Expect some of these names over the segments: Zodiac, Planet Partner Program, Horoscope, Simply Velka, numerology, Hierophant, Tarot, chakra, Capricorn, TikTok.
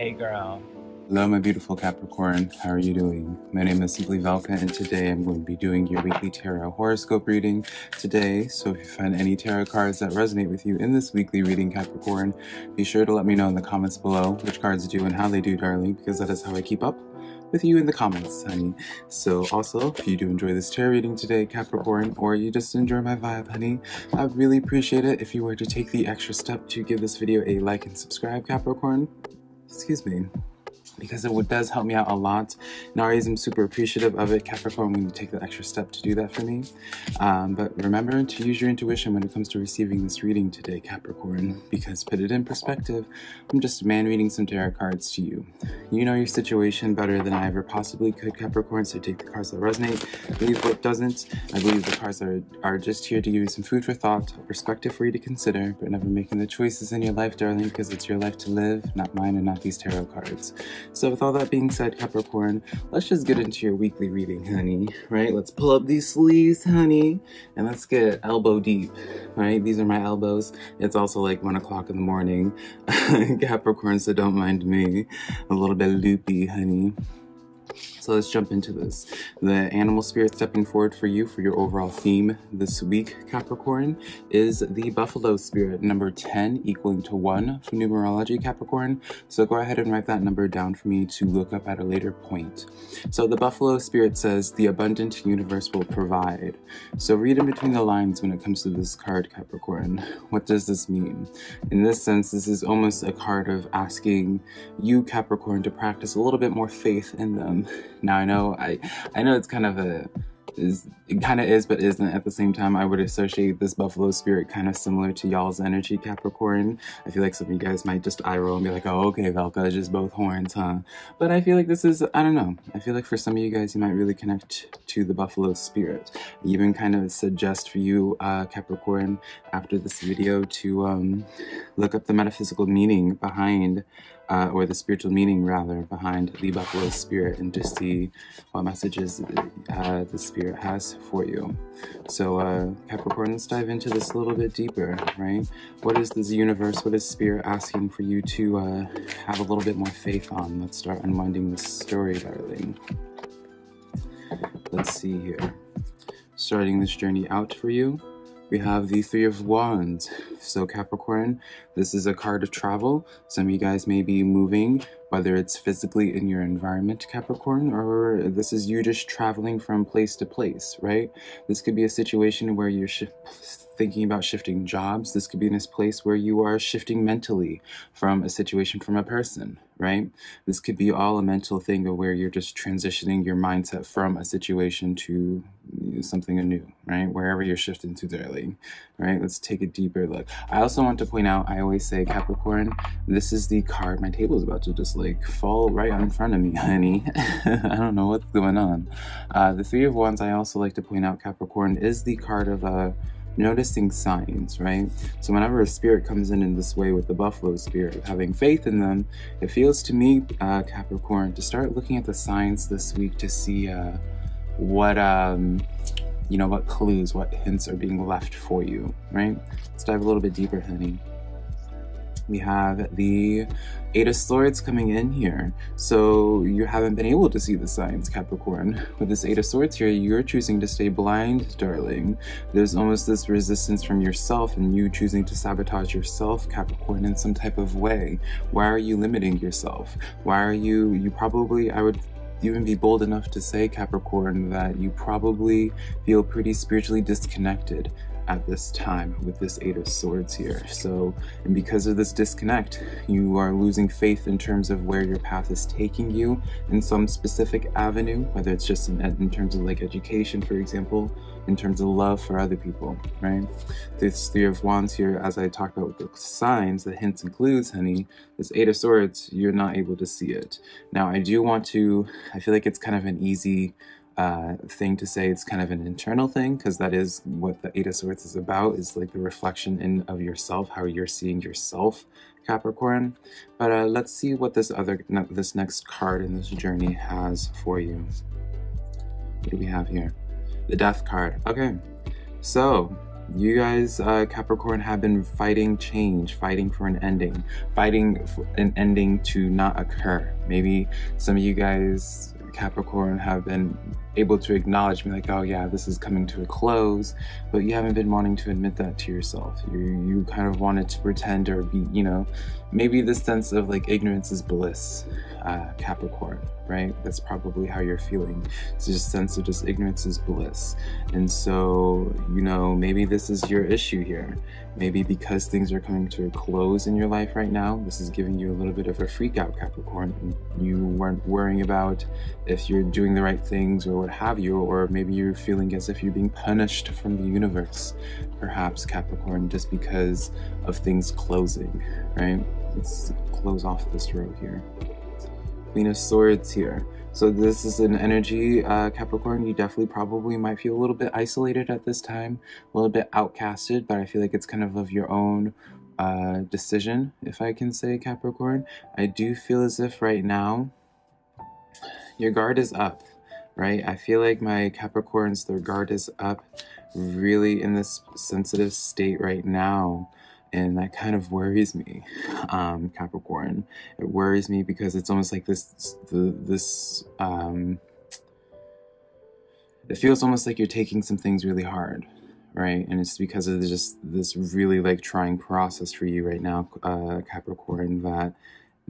Hey girl. Hello my beautiful Capricorn, how are you doing? My name is Simply Velka and today I'm going to be doing your weekly tarot horoscope reading today. So if you find any tarot cards that resonate with you in this weekly reading, Capricorn, be sure to let me know in the comments below which cards do and how they do, darling, because that is how I keep up with you in the comments, honey. So also, if you do enjoy this tarot reading today, Capricorn, or you just enjoy my vibe, honey, I'd really appreciate it if you were to take the extra step to give this video a like and subscribe, Capricorn. Excuse me, because it does help me out a lot, and I always am super appreciative of it, Capricorn, when you take the extra step to do that for me. But remember to use your intuition when it comes to receiving this reading today, Capricorn, because put it in perspective, I'm just a man reading some tarot cards to you. You know your situation better than I ever possibly could, Capricorn, so take the cards that resonate, leave what doesn't. I believe the cards are just here to give you some food for thought, perspective for you to consider, but never making the choices in your life, darling, because it's your life to live, not mine and not these tarot cards. So with all that being said, Capricorn, let's just get into your weekly reading, honey, right? Let's pull up these sleeves, honey, and let's get elbow deep, right? These are my elbows. It's also like 1 o'clock in the morning, Capricorn, so don't mind me. A little bit loopy, honey. So let's jump into this. The animal spirit stepping forward for you for your overall theme this week, Capricorn, is the buffalo spirit, number 10, equaling to 1 for numerology, Capricorn. So go ahead and write that number down for me to look up at a later point. So the buffalo spirit says, the abundant universe will provide. So read in between the lines when it comes to this card, Capricorn. What does this mean? In this sense, this is almost a card of asking you, Capricorn, to practice a little bit more faith in them. Now I know it's kind of it kind of is but isn't at the same time. I would associate this buffalo spirit kind of similar to y'all's energy, Capricorn. I feel like some of you guys might just eye roll and be like, oh, okay, Velka, just both horns, huh? But I feel like this is, I don't know, I feel like for some of you guys, you might really connect to the buffalo spirit. I even kind of suggest for you, Capricorn, after this video to look up the metaphysical meaning behind or the spiritual meaning, rather, behind the buffalo spirit, and just see what messages the spirit has for you. So, Capricorn, let's dive into this a little bit deeper, right? What is this universe? What is spirit asking for you to have a little bit more faith on? Let's start unwinding this story, darling. Let's see here. Starting this journey out for you, we have the Three of Wands. So Capricorn, this is a card of travel. Some of you guys may be moving, whether it's physically in your environment, Capricorn, or this is you just traveling from place to place, right? This could be a situation where you're thinking about shifting jobs. This could be in this place where you are shifting mentally from a situation, from a person, right? This could be all a mental thing of where you're just transitioning your mindset from a situation to something anew, right? Wherever you're shifting to, darling, right? Let's take a deeper look. I also want to point out, I always say, Capricorn, this is the card. My table is about to just like fall right in front of me, honey. I don't know what's going on. The Three of Wands, I also like to point out, Capricorn, is the card of noticing signs, right? So whenever a spirit comes in this way with the buffalo spirit, having faith in them, it feels to me, Capricorn, to start looking at the signs this week to see what clues, what hints are being left for you, right? Let's dive a little bit deeper, honey. We have the Eight of Swords coming in here. So you haven't been able to see the signs, Capricorn. With this Eight of Swords here, you're choosing to stay blind, darling. There's almost this resistance from yourself and you choosing to sabotage yourself, Capricorn, in some type of way. Why are you limiting yourself? Why are you, I would even be bold enough to say, Capricorn, that you probably feel pretty spiritually disconnected at this time with this Eight of Swords here. So, and because of this disconnect, you are losing faith in terms of where your path is taking you in some specific avenue, whether it's just in terms of like education, for example, in terms of love for other people, right? This Three of Wands here, as I talked about with the signs, the hints and clues, honey, this Eight of Swords, you're not able to see it. Now, I do want to, I feel like it's kind of an easy thing to say, it's kind of an internal thing, because that is what the Eight of Swords is about, is like the reflection of yourself, how you're seeing yourself, Capricorn. But let's see what this next card in this journey has for you. What do we have here? The Death card. Okay, so You guys, Capricorn, have been fighting change, fighting for an ending, fighting for an ending to not occur. Maybe some of you guys, Capricorn, have been able to acknowledge, me like, oh yeah, this is coming to a close, but you haven't been wanting to admit that to yourself. You kind of wanted to pretend or be, you know, maybe the sense of like ignorance is bliss, Capricorn, right? That's probably how you're feeling. It's just a sense of just ignorance is bliss. And so, you know, maybe this is your issue here. Maybe because things are coming to a close in your life right now, this is giving you a little bit of a freak out, Capricorn. You weren't worrying about if you're doing the right things or what have you, or maybe you're feeling as if you're being punished from the universe, perhaps, Capricorn, just because of things closing, right? Let's close off this row here. Queen of Swords here. So this is an energy, Capricorn, you definitely probably might feel a little bit isolated at this time, a little bit outcasted, but I feel like it's kind of your own decision, if I can say, Capricorn. I do feel as if right now your guard is up, right? I feel like my Capricorns, their guard is up really in this sensitive state right now. And that kind of worries me, Capricorn. It worries me because it's almost like it feels almost like you're taking some things really hard, right? And it's because of just this really like trying process for you right now, Capricorn, that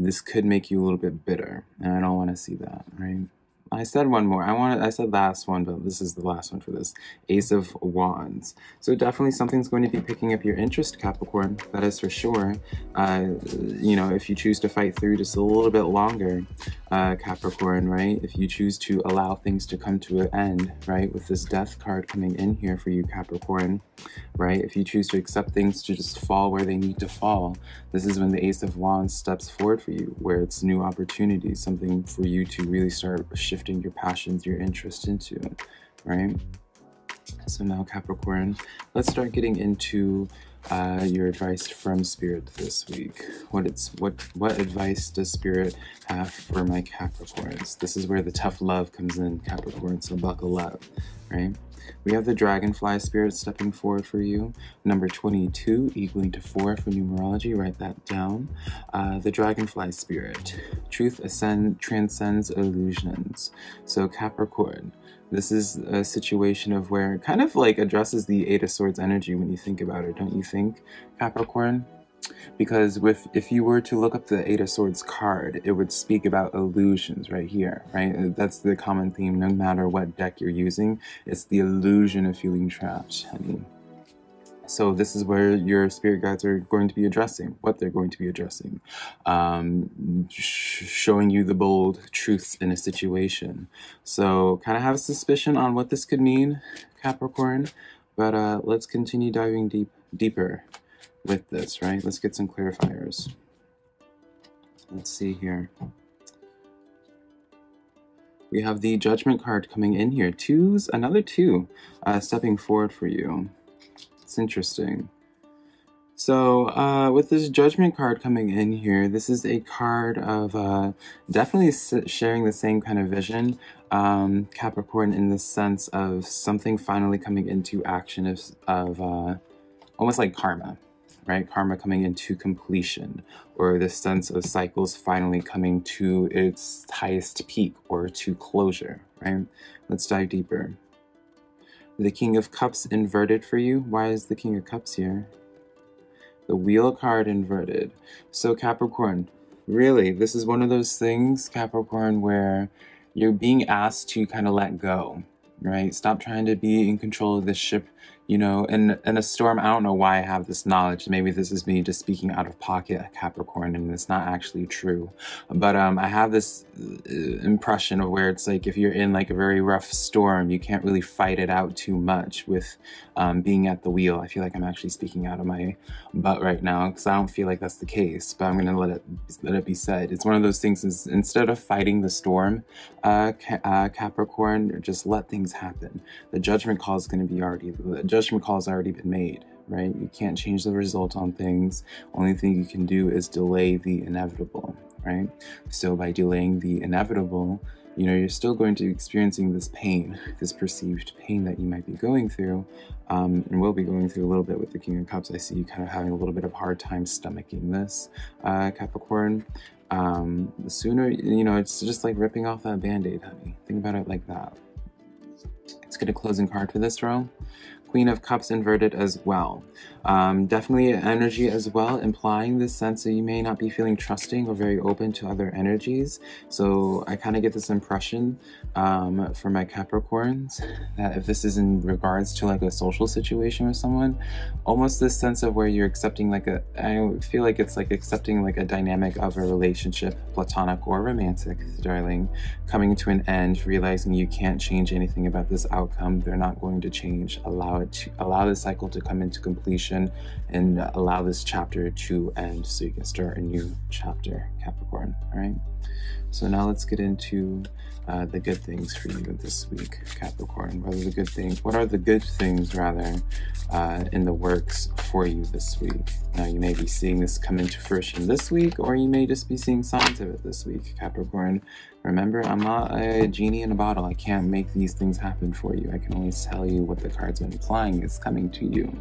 this could make you a little bit bitter. And I don't want to see that, right? I said one more. I said last one, but this is the last one for this. Ace of Wands. So definitely something's going to be picking up your interest, Capricorn. That is for sure. You know, if you choose to fight through just a little bit longer, Capricorn, right? If you choose to allow things to come to an end, right? With this Death card coming in here for you, Capricorn, right? If you choose to accept things to just fall where they need to fall, this is when the Ace of Wands steps forward for you, where it's new opportunities, something for you to really start shifting your passions, your interest into it, right? So now, Capricorn, let's start getting into your advice from Spirit this week. What advice does Spirit have for my Capricorns? This is where the tough love comes in, Capricorn, so buckle up, right? We have the Dragonfly Spirit stepping forward for you, number 22, equaling to 4 for numerology. Write that down. The Dragonfly Spirit. Truth transcends illusions. So Capricorn, this is a situation of where it kind of like addresses the Eight of Swords energy when you think about it, don't you think, Capricorn? Because if you were to look up the Eight of Swords card, it would speak about illusions right here, right? That's the common theme, no matter what deck you're using. It's the illusion of feeling trapped, honey. So this is where your spirit guides are going to be addressing, what they're going to be addressing. Showing you the bold truths in a situation. So kind of have a suspicion on what this could mean, Capricorn, but let's continue diving deeper. With this, right? Let's get some clarifiers. Let's see here. We have the Judgment card coming in here. Twos, another two, stepping forward for you. It's interesting. So with this Judgment card coming in here, this is a card of definitely sharing the same kind of vision, Capricorn, in the sense of something finally coming into action of almost like karma. Right? Karma coming into completion, or the sense of cycles finally coming to its highest peak or to closure, right? Let's dive deeper. The King of Cups inverted for you. Why is the King of Cups here? The Wheel card inverted. So Capricorn, really, this is one of those things, Capricorn, where you're being asked to kind of let go, right? Stop trying to be in control of this ship. You know, in a storm, I don't know why I have this knowledge. Maybe this is me just speaking out of pocket, Capricorn, and it's not actually true. But I have this impression of where it's like if you're in like a very rough storm, you can't really fight it out too much with being at the wheel. I feel like I'm actually speaking out of my butt right now because I don't feel like that's the case, but I'm gonna let it be said. It's one of those things is instead of fighting the storm, Capricorn, just let things happen. The judgment call is gonna be already, judgment call has already been made, right? You can't change the result on things. Only thing you can do is delay the inevitable, right? So by delaying the inevitable, you know, you're still going to be experiencing this pain, this perceived pain that you might be going through, and will be going through a little bit with the King of Cups. I see you kind of having a little bit of hard time stomaching this, Capricorn. The sooner, you know, it's just like ripping off that band-aid, honey. Think about it like that. Let's get a closing card for this row. Queen of Cups inverted as well. Definitely energy as well, implying this sense that you may not be feeling trusting or very open to other energies. So I kind of get this impression for my Capricorns that if this is in regards to like a social situation with someone, almost this sense of where you're accepting like a, I feel like it's like accepting like a dynamic of a relationship, platonic or romantic, darling, coming to an end, realizing you can't change anything about this outcome. They're not going to change. Allow the cycle to come into completion and allow this chapter to end so you can start a new chapter, Capricorn. All right, so now let's get into the good things for you this week, Capricorn. What are the good things rather in the works for you this week? Now you may be seeing this come into fruition this week, or you may just be seeing signs of it this week, Capricorn. Remember, I'm not a genie in a bottle. I can't make these things happen for you. I can only tell you what the cards are implying is coming to you.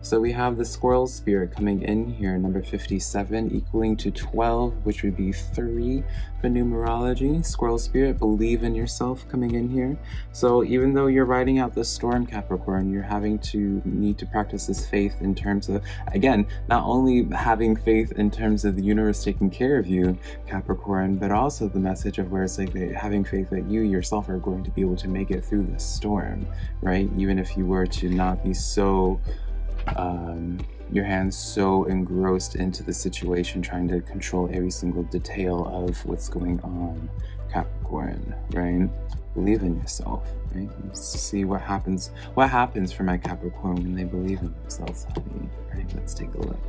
So we have the squirrel spirit coming in here, number 57, equaling to 12, which would be 3 for numerology. Squirrel spirit, believe in yourself, coming in here. So even though you're riding out this storm, Capricorn, you're having to need to practice this faith in terms of, again, not only having faith in terms of the universe taking care of you, Capricorn, but also the message of where it's like having faith that you yourself are going to be able to make it through this storm, right? Even if you were to not be so your hands so engrossed into the situation, trying to control every single detail of what's going on, Capricorn, right? Believe in yourself, right? See what happens for my Capricorn when they believe in themselves, honey, right? Let's take a look.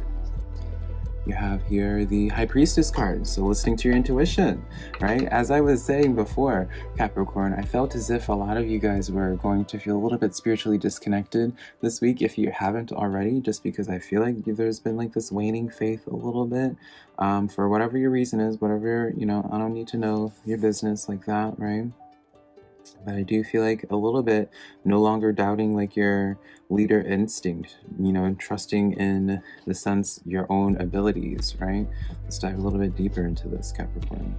You have here the High Priestess card, so listening to your intuition, right? As I was saying before, Capricorn, I felt as if a lot of you guys were going to feel a little bit spiritually disconnected this week, if you haven't already, just because I feel like there's been like this waning faith a little bit, for whatever your reason is, whatever, you know, I don't need to know your business like that, right? But I do feel like a little bit no longer doubting like your leader instinct, you know, and trusting in the sense your own abilities, right? Let's dive a little bit deeper into this, Capricorn.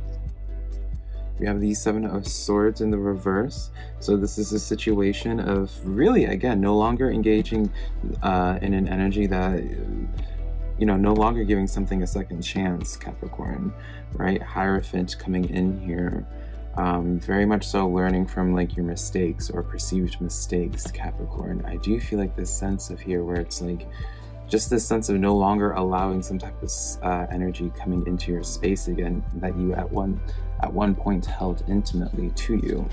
We have the Seven of Swords in the reverse. So this is a situation of really, again, no longer engaging in an energy that, you know, no longer giving something a second chance, Capricorn, right? Hierophant coming in here. Very much so learning from like your mistakes or perceived mistakes, Capricorn. I do feel like this sense of here where it's like just this sense of no longer allowing some type of energy coming into your space again that you at one point held intimately to you.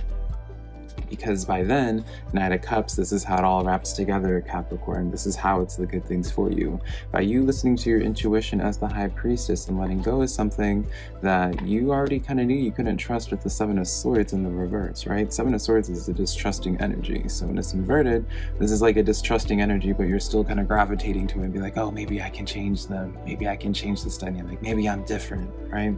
Because by then, Knight of Cups, this is how it all wraps together, Capricorn. This is how it's the good things for you. By you listening to your intuition as the High Priestess and letting go of something that you already kind of knew you couldn't trust with the Seven of Swords in the reverse, right? Seven of Swords is a distrusting energy. So when it's inverted, this is like a distrusting energy, but you're still kind of gravitating to it and be like, oh, maybe I can change them. Maybe I can change this dynamic. Maybe I'm different, right?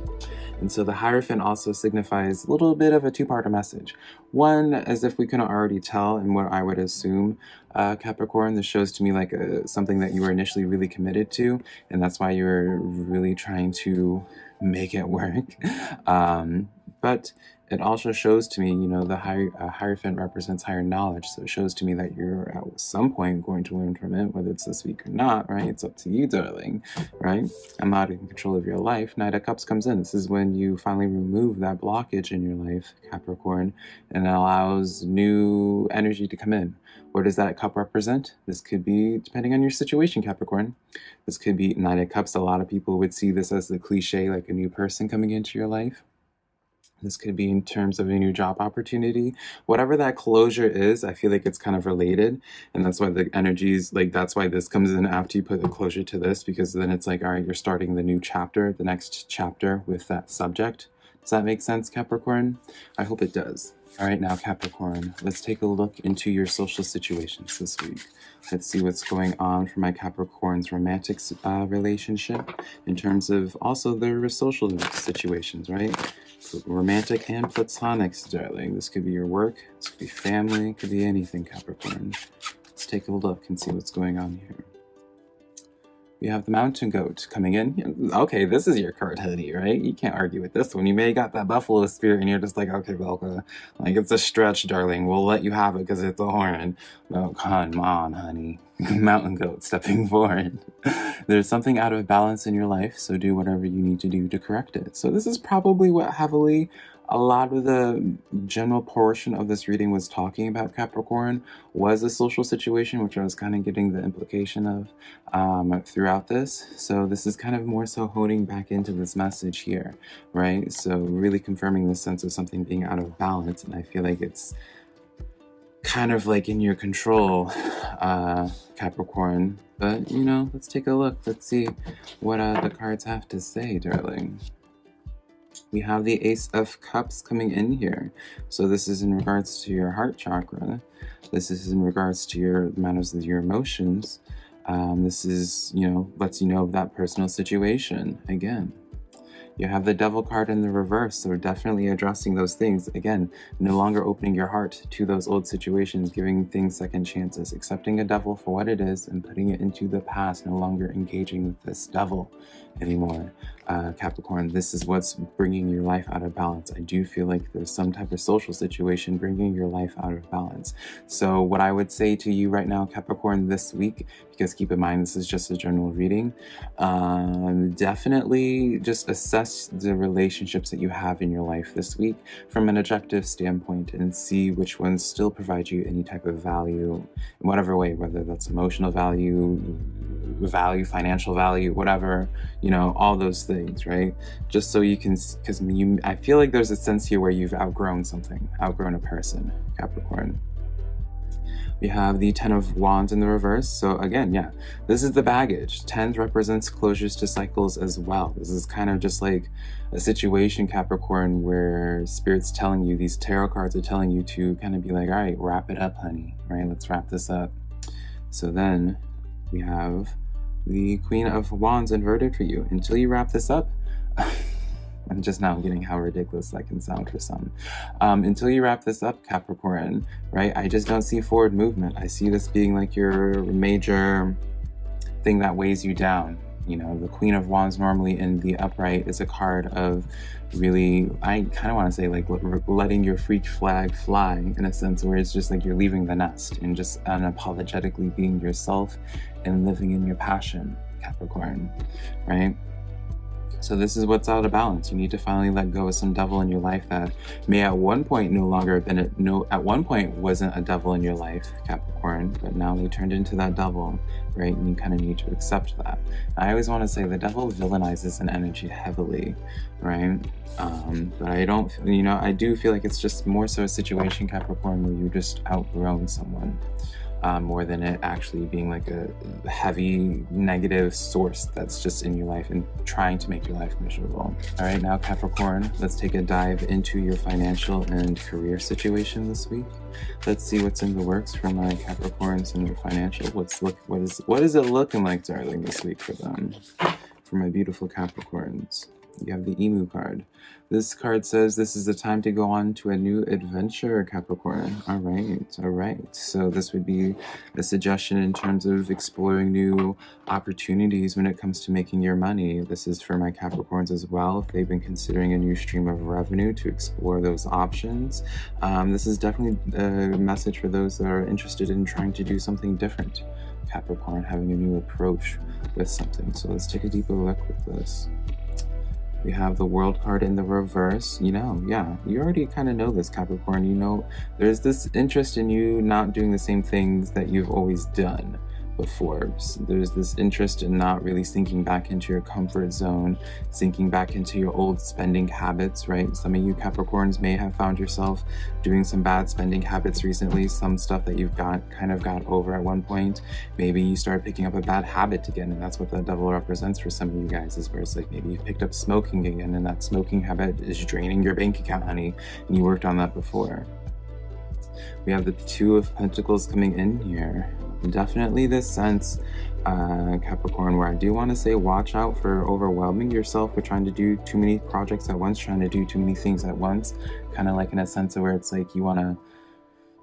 And so the Hierophant also signifies a little bit of a two-parter message. One, as if we couldn't already tell, and what I would assume, Capricorn, this shows to me like something that you were initially really committed to, and that's why you're really trying to make it work. But it also shows to me, you know, the Hierophant represents higher knowledge, so it shows to me that you're at some point going to learn from it, whether it's this week or not, right? It's up to you, darling, right? I'm not in control of your life. Knight of Cups comes in. This is when you finally remove that blockage in your life, Capricorn, and it allows new energy to come in. What does that cup represent? This could be, depending on your situation, Capricorn, this could be Knight of Cups. A lot of people would see this as the cliche, like a new person coming into your life. This could be in terms of a new job opportunity. Whatever that closure is, I feel like it's kind of related. And that's why the energies, like, that's why this comes in after you put the closure to this, because then it's like, all right, you're starting the new chapter, the next chapter with that subject. Does that make sense, Capricorn? I hope it does. All right, now Capricorn, let's take a look into your social situations this week. Let's see what's going on for my Capricorn's romantic relationship in terms of also their social situations, right? So romantic and platonic, darling. This could be your work, this could be family, it could be anything, Capricorn. Let's take a look and see what's going on here. We have the mountain goat coming in. Okay, this is your card, honey, right? You can't argue with this one. You may got that buffalo spirit and you're just like, okay, Velka, like it's a stretch, darling. We'll let you have it because it's a horn. Oh, come on, honey. Mountain goat stepping forward. There's something out of balance in your life, so do whatever you need to do to correct it. So this is probably what heavily a lot of the general portion of this reading was talking about, Capricorn, was a social situation, which I was kind of getting the implication of throughout this. So this is kind of more so honing back into this message here, right? So really confirming the sense of something being out of balance, and I feel like it's kind of like in your control, Capricorn. But, you know, let's take a look. Let's see what the cards have to say, darling. We have the Ace of Cups coming in here. So this is in regards to your heart chakra. This is in regards to your matters of your emotions. This is, you know, lets you know of that personal situation. Again, you have the Devil card in the reverse. So we're definitely addressing those things. Again, no longer opening your heart to those old situations, giving things second chances, accepting a devil for what it is and putting it into the past, no longer engaging with this devil anymore. Capricorn, this is what's bringing your life out of balance. I do feel like there's some type of social situation bringing your life out of balance. So what I would say to you right now, Capricorn, this week, because keep in mind, this is just a general reading, definitely just assess the relationships that you have in your life this week from an objective standpoint and see which ones still provide you any type of value in whatever way, whether that's emotional value, financial value, whatever, you know, all those things, right? Just so you can, because I feel like there's a sense here where you've outgrown something, outgrown a person, Capricorn. We have the Ten of Wands in the reverse. So again, yeah, this is the baggage. Tens represents closures to cycles as well. This is kind of just like a situation, Capricorn, where Spirit's telling you, these tarot cards are telling you to kind of be like, all right, wrap it up, honey, right? Let's wrap this up. So then we have the Queen of Wands inverted for you. Until you wrap this up, I'm just now getting how ridiculous that can sound for some. Until you wrap this up, Capricorn, right? I just don't see forward movement. I see this being like your major thing that weighs you down. You know, the Queen of Wands normally in the upright is a card of really, I kind of want to say like letting your freak flag fly in a sense where it's just like you're leaving the nest and just unapologetically being yourself and living in your passion, Capricorn, right? So this is what's out of balance. You need to finally let go of some devil in your life that may at one point no longer have been, at one point wasn't a devil in your life, Capricorn, but now they turned into that devil, right? And you kind of need to accept that. I always want to say the devil villainizes an energy heavily, right? But I don't, you know, I do feel like it's just more so a situation, Capricorn, where you just outgrown someone. More than it actually being like a heavy negative source that's just in your life and trying to make your life miserable. All right, now Capricorn, let's take a dive into your financial and career situation this week. Let's see what's in the works for my Capricorns and their financial. What is it looking like, darling, this week for them? For my beautiful Capricorns. You have the Emu card. This card says this is the time to go on to a new adventure, Capricorn. All right, all right. So this would be a suggestion in terms of exploring new opportunities when it comes to making your money. This is for my Capricorns as well. If they've been considering a new stream of revenue, to explore those options. This is definitely a message for those that are interested in trying to do something different, Capricorn, having a new approach with something. So let's take a deeper look with this. We have the World card in the reverse. You know, yeah, you already kind of know this, Capricorn. You know, there's this interest in you not doing the same things that you've always done before. So there's this interest in not really sinking back into your comfort zone, sinking back into your old spending habits, right? Some of you Capricorns may have found yourself doing some bad spending habits recently, some stuff that you've kind of got over at one point. Maybe you start picking up a bad habit again, and that's what the devil represents for some of you guys, is where it's like maybe you've picked up smoking again, and that smoking habit is draining your bank account, honey, and you worked on that before. We have the Two of Pentacles coming in here. Definitely this sense, Capricorn, where I do want to say watch out for overwhelming yourself with trying to do too many projects at once, trying to do too many things at once. Kind of like in a sense of where it's like you want to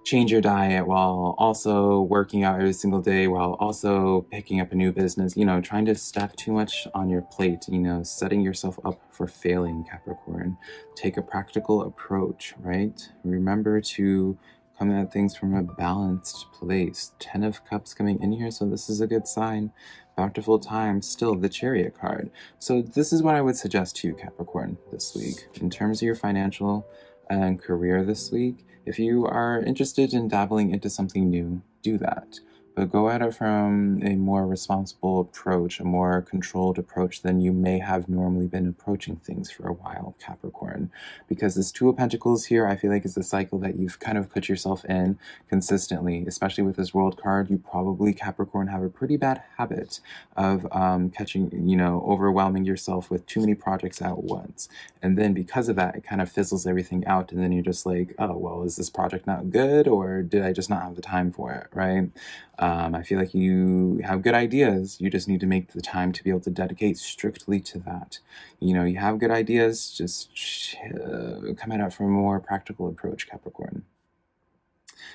change your diet while also working out every single day, while also picking up a new business, you know, trying to stack too much on your plate, you know, setting yourself up for failing, Capricorn. Take a practical approach, right? Remember to come at things from a balanced place. 10 of Cups coming in here, so this is a good sign. Bountiful time, still the Chariot card. So this is what I would suggest to you, Capricorn, this week. In terms of your financial and career this week, if you are interested in dabbling into something new, do that. But go at it from a more responsible approach, a more controlled approach than you may have normally been approaching things for a while, Capricorn. Because this Two of Pentacles here, I feel like is a cycle that you've kind of put yourself in consistently, especially with this World card. You probably, Capricorn, have a pretty bad habit of catching, you know, overwhelming yourself with too many projects at once. And then because of that, it kind of fizzles everything out. And then you're just like, oh, well, is this project not good? Or did I just not have the time for it, right? I feel like you have good ideas, you just need to make the time to be able to dedicate strictly to that. You know, you have good ideas, just come at it from a more practical approach, Capricorn.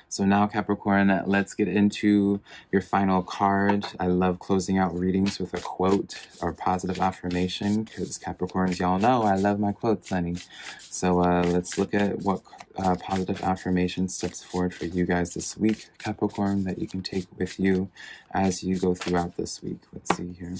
So now, Capricorn, let's get into your final card. I love closing out readings with a quote or positive affirmation because Capricorns, y'all know I love my quotes, honey. So let's look at what positive affirmation steps forward for you guys this week, Capricorn, that you can take with you as you go throughout this week. Let's see here.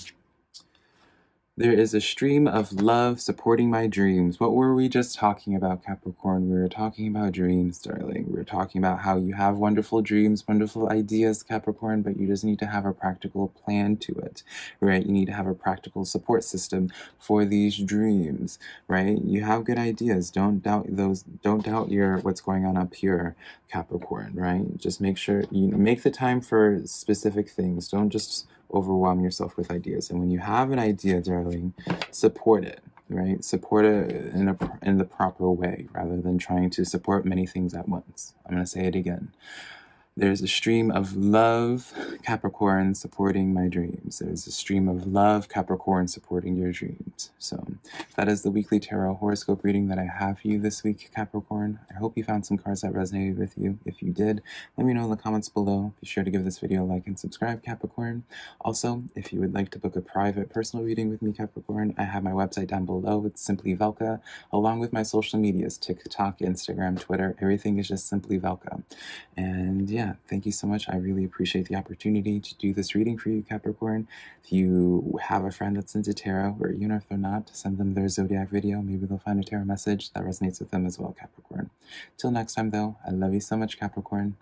There is a stream of love supporting my dreams. What were we just talking about, Capricorn? We were talking about dreams, darling. We were talking about how you have wonderful dreams, wonderful ideas, Capricorn, but you just need to have a practical plan to it, right? You need to have a practical support system for these dreams, right? You have good ideas. Don't doubt those. Don't doubt your what's going on up here, Capricorn, right? Just make sure you make the time for specific things. Don't just overwhelm yourself with ideas. And when you have an idea, darling, support it, right? Support it in the proper way rather than trying to support many things at once. I'm going to say it again. There's a stream of love, Capricorn, supporting my dreams. There's a stream of love, Capricorn, supporting your dreams. So that is the weekly tarot horoscope reading that I have for you this week, Capricorn. I hope you found some cards that resonated with you. If you did, let me know in the comments below. Be sure to give this video a like and subscribe, Capricorn. Also, if you would like to book a private personal reading with me, Capricorn, I have my website down below. It's Simply Velka, along with my social medias, TikTok, Instagram, Twitter. Everything is just Simply Velka. And yeah, thank you so much. I really appreciate the opportunity to do this reading for you, Capricorn. If you have a friend that's into tarot, or even if they're not, send them their zodiac video. Maybe they'll find a tarot message that resonates with them as well, Capricorn. Till next time, though, I love you so much, Capricorn.